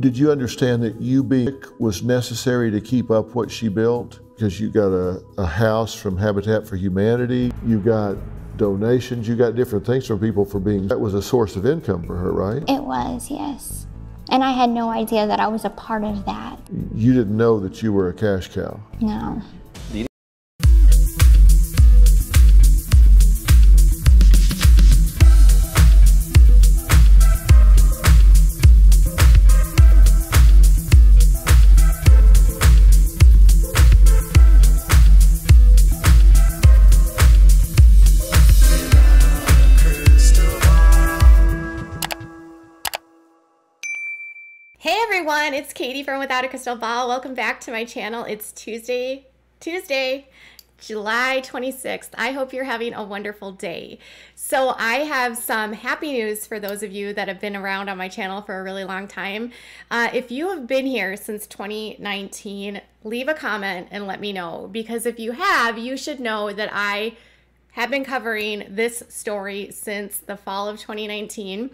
Did you understand that you being was necessary to keep up what she built? Because you got a house from Habitat for Humanity, you got donations, you got different things from people for being, that was a source of income for her, right? It was, yes. And I had no idea that I was a part of that. You didn't know that you were a cash cow? No. It's Katie from Without a Crystal Ball. Welcome back to my channel. It's Tuesday, July 26th. I hope you're having a wonderful day. So I have some happy news for those of you that have been around on my channel for a really long time. If you have been here since 2019, leave a comment and let me know, because if you have, you should know that I have been covering this story since the fall of 2019.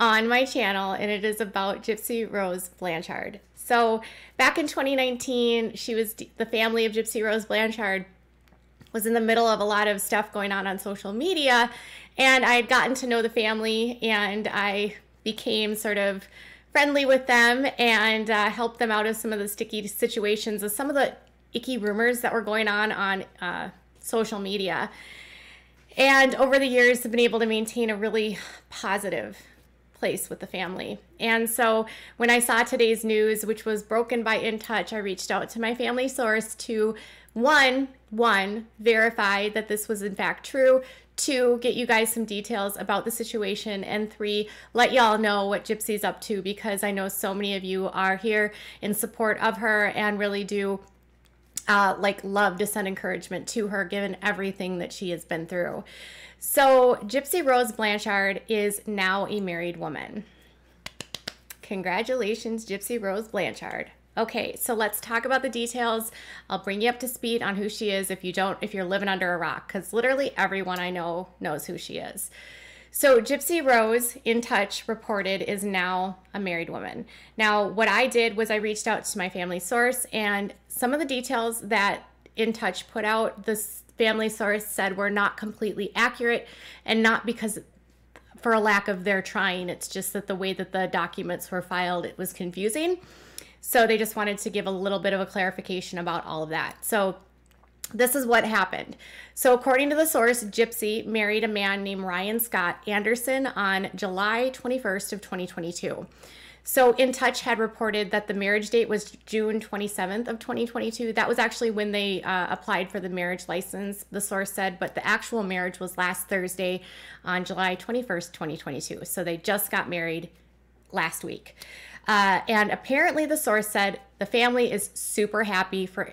On my channel, and it is about Gypsy Rose Blanchard. So back in 2019, she was the family of Gypsy Rose Blanchard was in the middle of a lot of stuff going on social media, and I had gotten to know the family, and I became sort of friendly with them and helped them out of some of the sticky situations of some of the icky rumors that were going on social media. And over the years, I've been able to maintain a really positive place with the family. And so when I saw today's news, which was broken by InTouch, I reached out to my family source to one, verify that this was in fact true, two, get you guys some details about the situation, and three, let y'all know what Gypsy's up to, because I know so many of you are here in support of her and really do love to send encouragement to her given everything that she has been through. So Gypsy Rose Blanchard is now a married woman. Congratulations, Gypsy Rose Blanchard. Okay, so let's talk about the details. I'll bring you up to speed on who she is if you're living under a rock, because literally everyone I know knows who she is. So Gypsy Rose, InTouch reported, is now a married woman. Now, what I did was I reached out to my family source, and some of the details that InTouch put out, this family source said were not completely accurate, and not because for a lack of their trying, it's just that the way that the documents were filed, it was confusing. So they just wanted to give a little bit of a clarification about all of that. So this is what happened. So according to the source, Gypsy married a man named Ryan Scott Anderson on July 21st of 2022. So InTouch had reported that the marriage date was June 27th of 2022. That was actually when they applied for the marriage license, the source said, but the actual marriage was last Thursday on July 21st, 2022. So they just got married last week. And apparently the source said the family is super happy for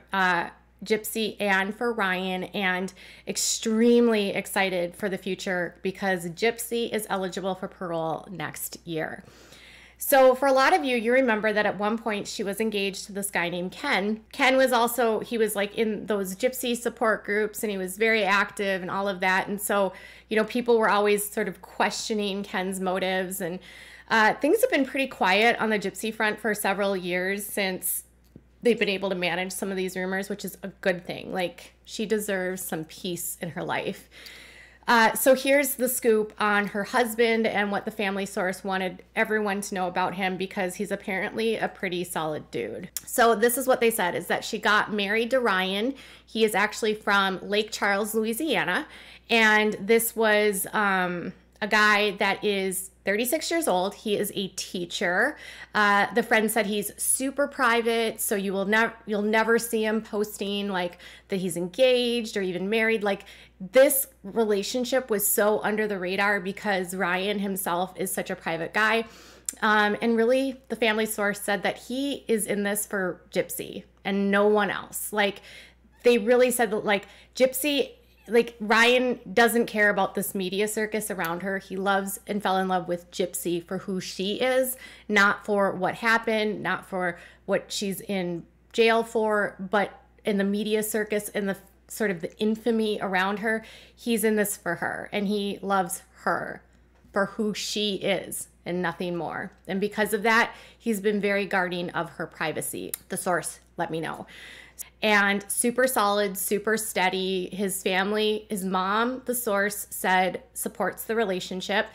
Gypsy and for Ryan, and extremely excited for the future because Gypsy is eligible for parole next year. So for a lot of you, you remember that at one point she was engaged to this guy named Ken. Ken was also, he was like in those Gypsy support groups, and he was very active and all of that. And so, you know, people were always sort of questioning Ken's motives, and things have been pretty quiet on the Gypsy front for several years since they've been able to manage some of these rumors, which is a good thing. Like, she deserves some peace in her life. So here's the scoop on her husband and what the family source wanted everyone to know about him, because he's apparently a pretty solid dude. So this is what they said, is that she got married to Ryan. He is actually from Lake Charles, Louisiana. And this was a guy that is 36 years old. He is a teacher. The friend said he's super private, so you'll never see him posting like that he's engaged or even married. Like, this relationship was so under the radar because Ryan himself is such a private guy. And really, the family source said that he is in this for Gypsy and no one else. Like, they really said that, like, Gypsy, like, Ryan doesn't care about this media circus around her. He loves and fell in love with Gypsy for who she is, not for what happened, not for what she's in jail for, but in the media circus and the sort of the infamy around her. He's in this for her, and he loves her. for who she is and nothing more. And because of that, he's been very guarding of her privacy. The source let me know. And super solid, super steady. His family, his mom, the source said, supports the relationship.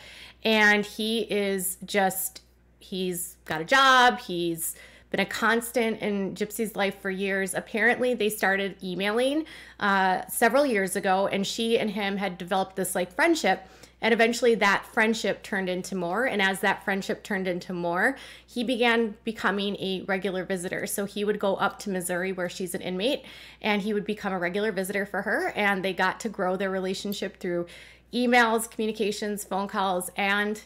And he is just, he's got a job. He's been a constant in Gypsy's life for years. Apparently they started emailing several years ago, and she and him had developed this like friendship. And eventually that friendship turned into more. And as that friendship turned into more, he began becoming a regular visitor. So he would go up to Missouri where she's an inmate, and he would become a regular visitor for her. And they got to grow their relationship through emails, communications, phone calls, and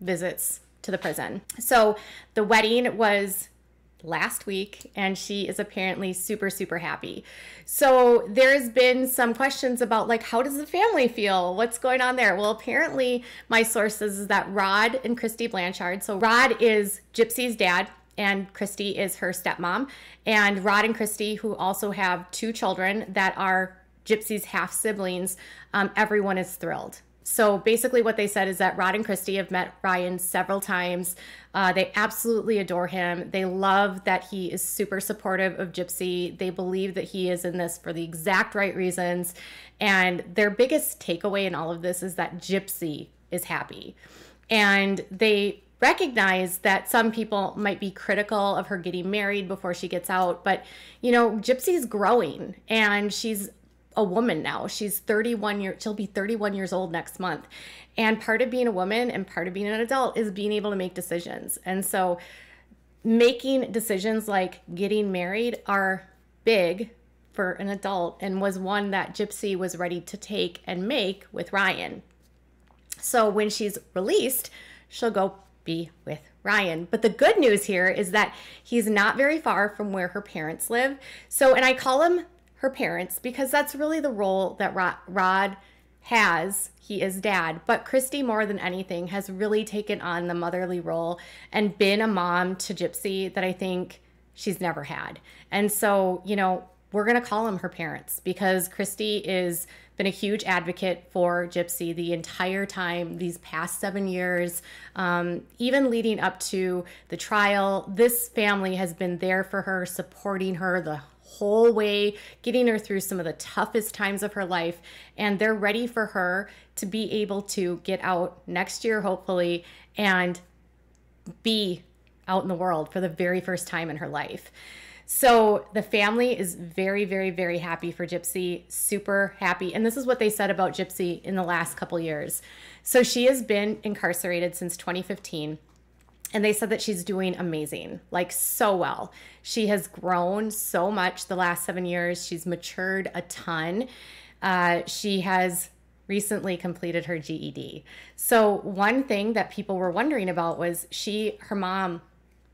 visits to the prison. So the wedding was last week, and she is apparently super, super happy. So there's been some questions about like, how does the family feel? What's going on there? Well, apparently my source says that Rod and Christy Blanchard, so Rod is Gypsy's dad and Christy is her stepmom, and Rod and Christy, who also have two children that are Gypsy's half siblings, everyone is thrilled. So basically what they said is that Rod and Christy have met Ryan several times. They absolutely adore him. They love that he is super supportive of Gypsy. They believe that he is in this for the exact right reasons. And their biggest takeaway in all of this is that Gypsy is happy. And they recognize that some people might be critical of her getting married before she gets out. But, you know, Gypsy's growing, and she's a woman now. She's 31 years, she'll be 31 years old next month. And part of being a woman and part of being an adult is being able to make decisions. And so making decisions like getting married are big for an adult, and was one that Gypsy was ready to take and make with Ryan. So when she's released, she'll go be with Ryan. But the good news here is that he's not very far from where her parents live. So, and I call him her parents because that's really the role that Rod has. He is dad, but Christy more than anything has really taken on the motherly role and been a mom to Gypsy that I think she's never had. And so, you know, we're going to call them her parents because Christy is been a huge advocate for Gypsy the entire time, these past 7 years, even leading up to the trial. This family has been there for her, supporting her the whole way, getting her through some of the toughest times of her life. And they're ready for her to be able to get out next year, hopefully, and be out in the world for the very first time in her life. So the family is very, very, very happy for Gypsy, super happy. And this is what they said about Gypsy in the last couple years. So she has been incarcerated since 2015. And they said that she's doing amazing, like so well. She has grown so much the last 7 years. She's matured a ton. She has recently completed her GED. So one thing that people were wondering about was her mom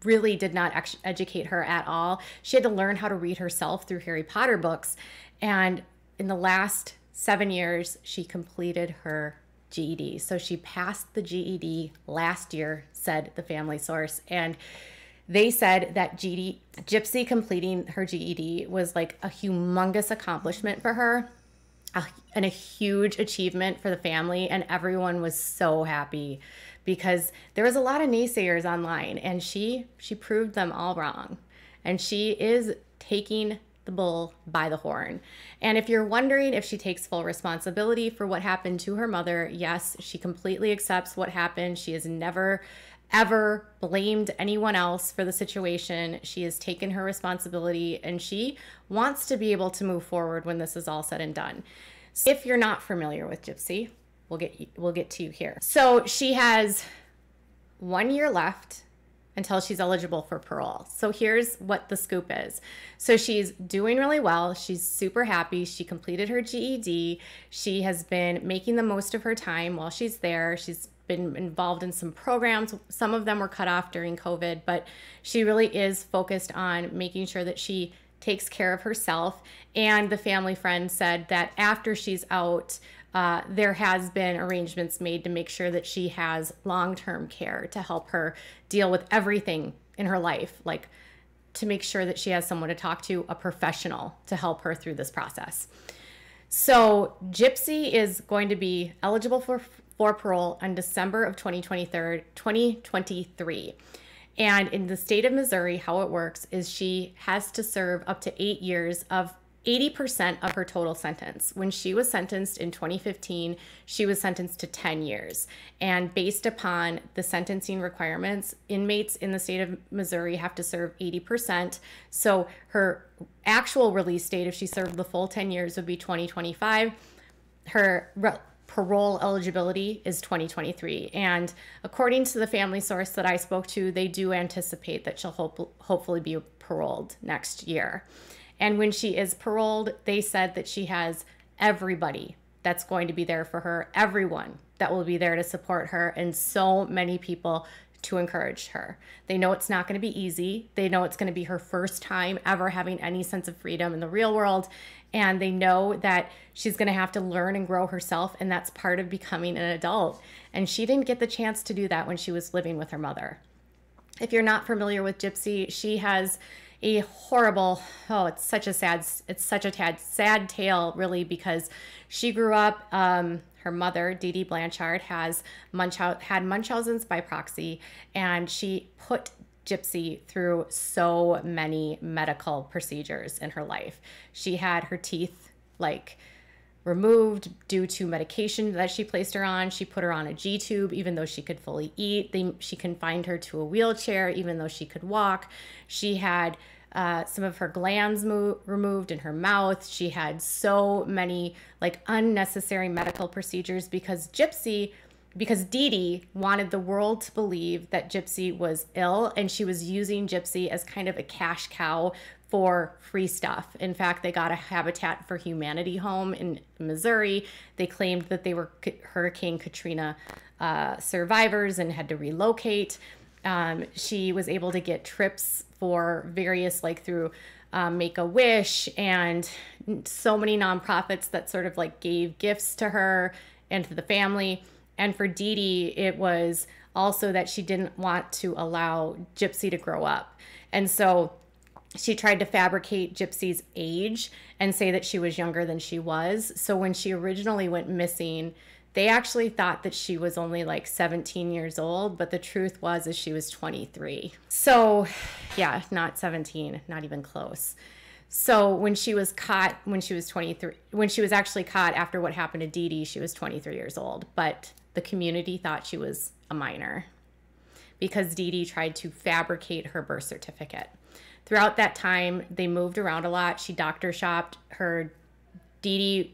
really did not educate her at all. She had to learn how to read herself through Harry Potter books. And in the last 7 years, she completed her GED. So she passed the GED last year, said the family source. And they said that Gypsy completing her GED was like a humongous accomplishment for her and a huge achievement for the family. And everyone was so happy because there was a lot of naysayers online, and she proved them all wrong. And she is taking the bull by the horn. And if you're wondering if she takes full responsibility for what happened to her mother, yes, she completely accepts what happened. She has never, ever blamed anyone else for the situation. She has taken her responsibility, and she wants to be able to move forward when this is all said and done. So if you're not familiar with Gypsy, we'll get to you here. So she has 1 year left until she's eligible for parole. So here's what the scoop is. So she's doing really well. She's super happy. She completed her GED. She has been making the most of her time while she's there. She's been involved in some programs. Some of them were cut off during COVID, but she really is focused on making sure that she takes care of herself. And the family friend said that after she's out, there has been arrangements made to make sure that she has long-term care to help her deal with everything in her life, like to make sure that she has someone to talk to, a professional to help her through this process. So Gypsy is going to be eligible for for parole on December of 2023. And in the state of Missouri, how it works is she has to serve up to 8 years of 80% of her total sentence. When she was sentenced in 2015, she was sentenced to 10 years. And based upon the sentencing requirements, inmates in the state of Missouri have to serve 80%. So her actual release date, if she served the full 10 years, would be 2025. Her parole eligibility is 2023. And according to the family source that I spoke to, they do anticipate that she'll hopefully be paroled next year. And when she is paroled, they said that she has everybody that's going to be there for her, everyone that will be there to support her, and so many people to encourage her. They know it's not going to be easy. They know it's going to be her first time ever having any sense of freedom in the real world. And they know that she's going to have to learn and grow herself, and that's part of becoming an adult. And she didn't get the chance to do that when she was living with her mother. If you're not familiar with Gypsy, she has a horrible, it's such a sad tale, really, because she grew up, her mother, Dee Dee Blanchard, had Munchausen's by proxy, and she put Gypsy through so many medical procedures in her life. She had her teeth, like, removed due to medication that she placed her on. She put her on a G-tube, even though she could fully eat. She confined her to a wheelchair, even though she could walk. She had some of her glands removed in her mouth. She had so many, like, unnecessary medical procedures because Dee Dee wanted the world to believe that Gypsy was ill, and she was using Gypsy as kind of a cash cow for free stuff. In fact, they got a Habitat for Humanity home in Missouri. They claimed that they were Hurricane Katrina survivors and had to relocate. She was able to get trips for various, like, through Make a Wish, and so many nonprofits that sort of, like, gave gifts to her and to the family. And for Dee Dee, it was also that she didn't want to allow Gypsy to grow up. And so she tried to fabricate Gypsy's age and say that she was younger than she was. So when she originally went missing, they actually thought that she was only like 17 years old, but the truth was is she was 23. So yeah, not 17, not even close. So when she was caught, when she was 23, when she was actually caught after what happened to Dee Dee, she was 23 years old, but the community thought she was a minor because Dee Dee tried to fabricate her birth certificate. Throughout that time, they moved around a lot. She doctor shopped. Dee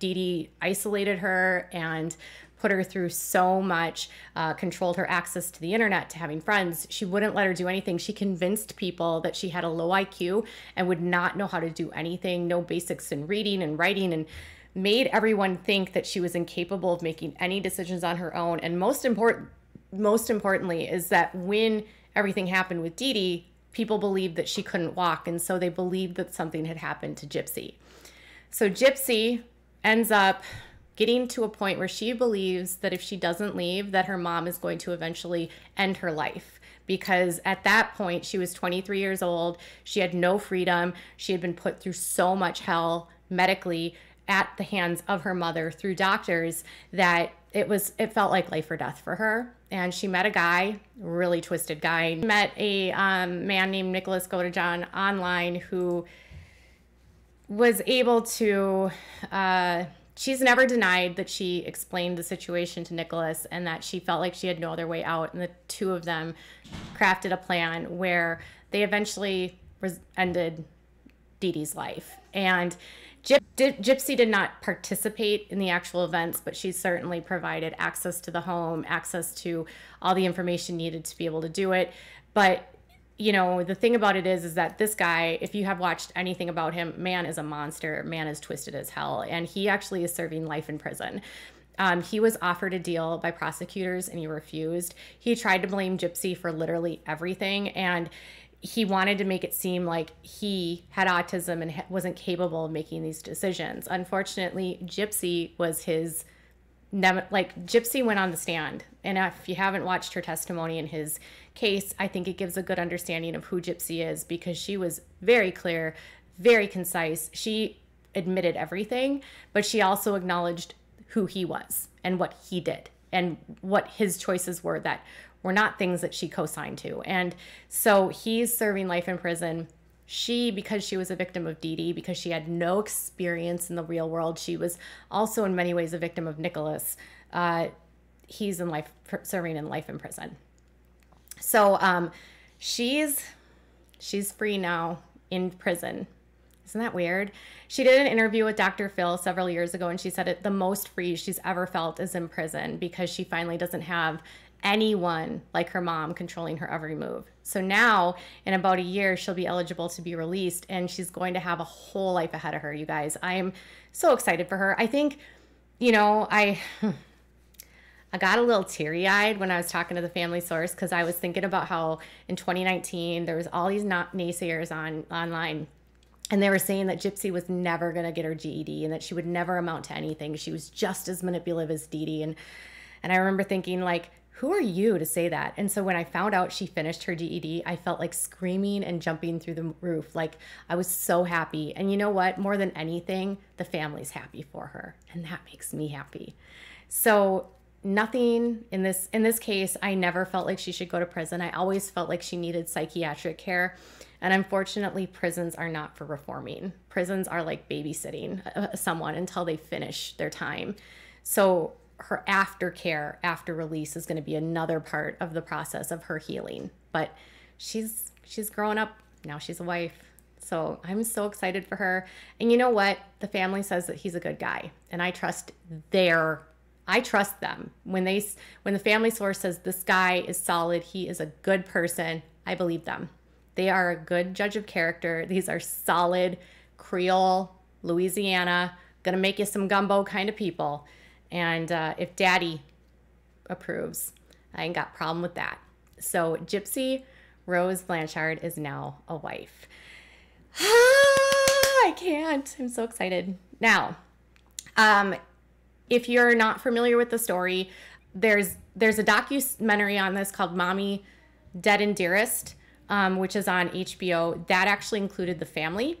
Dee isolated her and put her through so much, controlled her access to the internet, to having friends. She wouldn't let her do anything. She convinced people that she had a low IQ and would not know how to do anything, no basics in reading and writing, and made everyone think that she was incapable of making any decisions on her own. And most importantly is that when everything happened with Dee Dee, people believed that she couldn't walk, and so they believed that something had happened to Gypsy. So Gypsy ends up getting to a point where she believes that if she doesn't leave, that her mom is going to eventually end her life, because at that point she was 23 years old. She had no freedom. She had been put through so much hell medically at the hands of her mother through doctors that it felt like life or death for her. And she met a guy, really twisted guy, met a man named Nicholas Godejohn online, who was able to, she's never denied that she explained the situation to Nicholas and that she felt like she had no other way out. And the two of them crafted a plan where they eventually ended Dee Dee's life. And Gypsy did not participate in the actual events, but she certainly provided access to the home, access to all the information needed to be able to do it. But, you know, the thing about it is that this guy, if you have watched anything about him, man is a monster, man is twisted as hell. And he actually is serving life in prison. He was offered a deal by prosecutors and he refused. He tried to blame Gypsy for literally everything. And he wanted to make it seem like he had autism and wasn't capable of making these decisions. Unfortunately, Gypsy was his, like, Gypsy went on the stand. And if you haven't watched her testimony in his case, I think it gives a good understanding of who Gypsy is, because she was very clear, very concise. She admitted everything, but she also acknowledged who he was and what he did and what his choices were that were not things that she co-signed to. And so he's serving life in prison. She, because she was a victim of Dee Dee, because she had no experience in the real world, she was also in many ways a victim of Nicholas. He's in life, serving in life in prison. So she's free now in prison. Isn't that weird? She did an interview with Dr. Phil several years ago, and she said it, the most free she's ever felt is in prison, because she finally doesn't have anyone like her mom controlling her every move. So now in about a year, she'll be eligible to be released, and she's going to have a whole life ahead of her, you guys. I am so excited for her. I think, you know, I got a little teary-eyed when I was talking to the Family Source, because I was thinking about how in 2019 there was all these naysayers online, and they were saying that Gypsy was never going to get her GED and that she would never amount to anything. She was just as manipulative as Dee Dee. And I remember thinking, like, who are you to say that? And so when I found out she finished her GED, I felt like screaming and jumping through the roof. Like, I was so happy. And you know what? More than anything, the family's happy for her, and that makes me happy. So nothing in this case, I never felt like she should go to prison. I always felt like she needed psychiatric care. And unfortunately, prisons are not for reforming. Prisons are like babysitting someone until they finish their time. So her aftercare after release is going to be another part of the process of her healing. But she's grown up. Now she's a wife. So I'm so excited for her. And you know what? The family says that he's a good guy. And I trust them. When the Family Source says this guy is solid, he is a good person, I believe them. They are a good judge of character. These are solid Creole, Louisiana, gonna make you some gumbo kind of people. And if Daddy approves, I ain't got a problem with that. So Gypsy Rose Blanchard is now a wife. I can't. I'm so excited. Now, if you're not familiar with the story, there's a documentary on this called Mommy Dead and Dearest, which is on HBO. That actually included the family,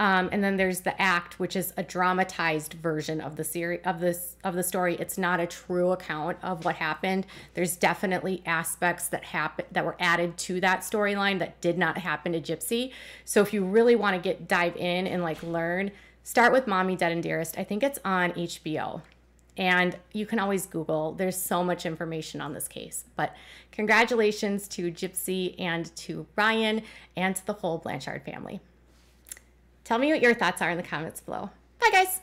and then there's The Act, which is a dramatized version of the series of the story. It's not a true account of what happened. There's definitely aspects that happened that were added to that storyline that did not happen to Gypsy. So if you really want to dive in and like learn, start with Mommy Dead and Dearest. I think it's on HBO, and you can always Google. There's so much information on this case. But congratulations to Gypsy and to Ryan and to the whole Blanchard family. Tell me what your thoughts are in the comments below. Bye, guys.